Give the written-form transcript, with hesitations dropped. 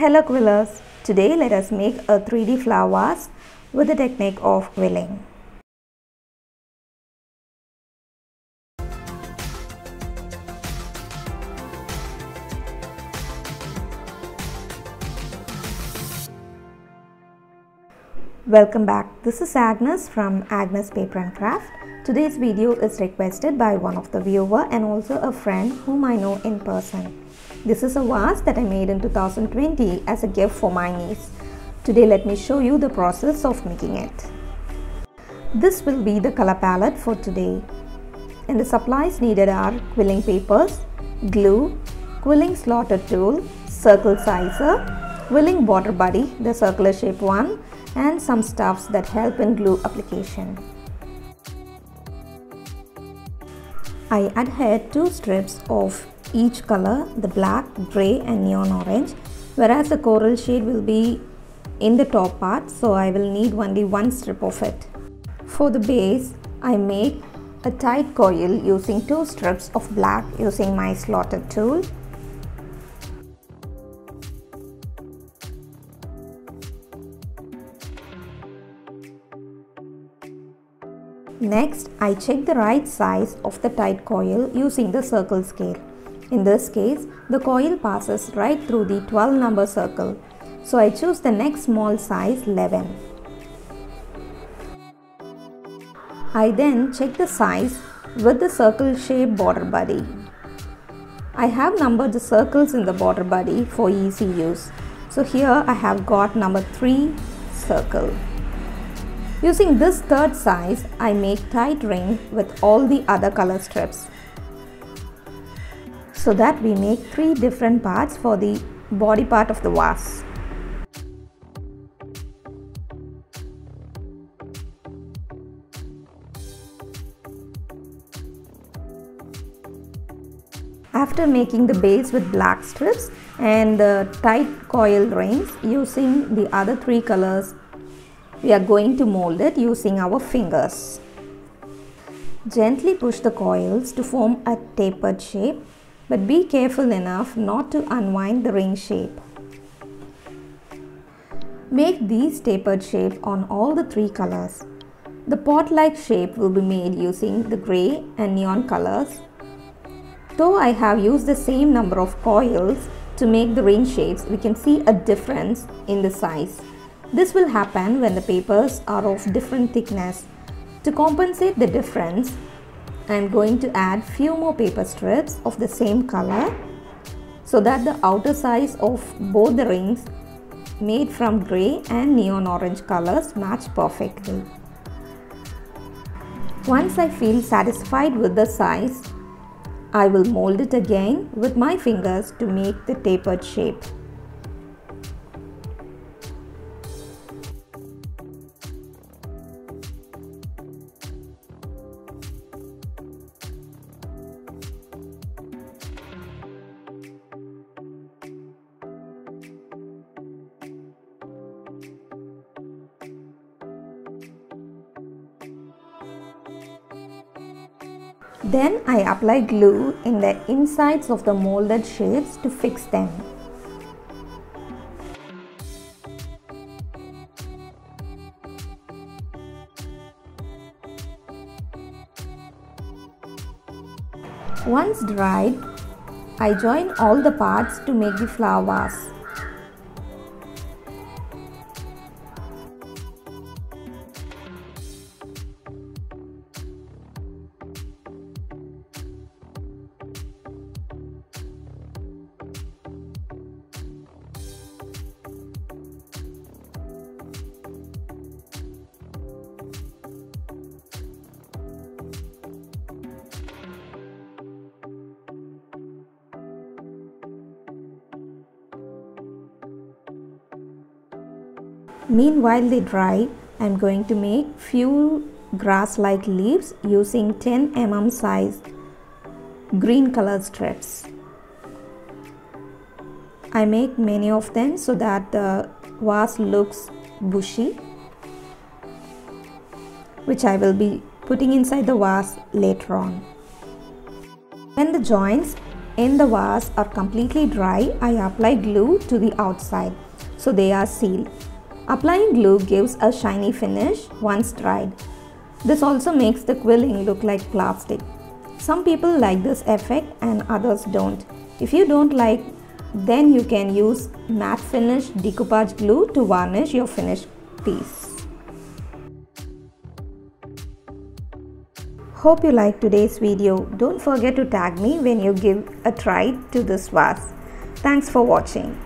Hello quillers, today let us make a 3D flower vase with the technique of quilling. Welcome back, this is Agnes from Agnes Paper and Craft. Today's video is requested by one of the viewer and also a friend whom I know in person. This is a vase that I made in 2020 as a gift for my niece. Today let me show you the process of making it. This will be the color palette for today. And the supplies needed are quilling papers, glue, quilling slotted tool, circle sizer, quilling water buddy, the circular shape one, and some stuffs that help in glue application. I adhered two strips of each color, the black, grey and neon orange, whereas the coral shade will be in the top part, so I will need only one strip of it. For the base, I made a tight coil using two strips of black using my slotted tool. Next, I check the right size of the tight coil using the circle scale. In this case, the coil passes right through the 12 number circle. So I choose the next small size 11. I then check the size with the circle shaped border buddy. I have numbered the circles in the border buddy for easy use. So here I have got number 3 circle. Using this third size, I make tight ring with all the other color strips, so that we make 3 different parts for the body part of the vase. After making the base with black strips and the tight coil rings using the other 3 colors, we are going to mold it using our fingers. Gently push the coils to form a tapered shape, but be careful enough not to unwind the ring shape. Make these tapered shapes on all the 3 colors. The pot-like shape will be made using the grey and neon colors. Though I have used the same number of coils to make the ring shapes, we can see a difference in the size. This will happen when the papers are of different thickness. To compensate the difference, I am going to add few more paper strips of the same color so that the outer size of both the rings made from grey and neon orange colors match perfectly. Once I feel satisfied with the size, I will mold it again with my fingers to make the tapered shape. Then I apply glue in the insides of the molded shapes to fix them. Once dried, I join all the parts to make the flower vase. Meanwhile they dry, I am going to make few grass-like leaves using 10 mm size green color strips. I make many of them so that the vase looks bushy, which I will be putting inside the vase later on. When the joints in the vase are completely dry, I apply glue to the outside, so they are sealed. Applying glue gives a shiny finish once dried. This also makes the quilling look like plastic. Some people like this effect and others don't. If you don't like, then you can use matte finish decoupage glue to varnish your finished piece. Hope you liked today's video. Don't forget to tag me when you give a try to this vase. Thanks for watching.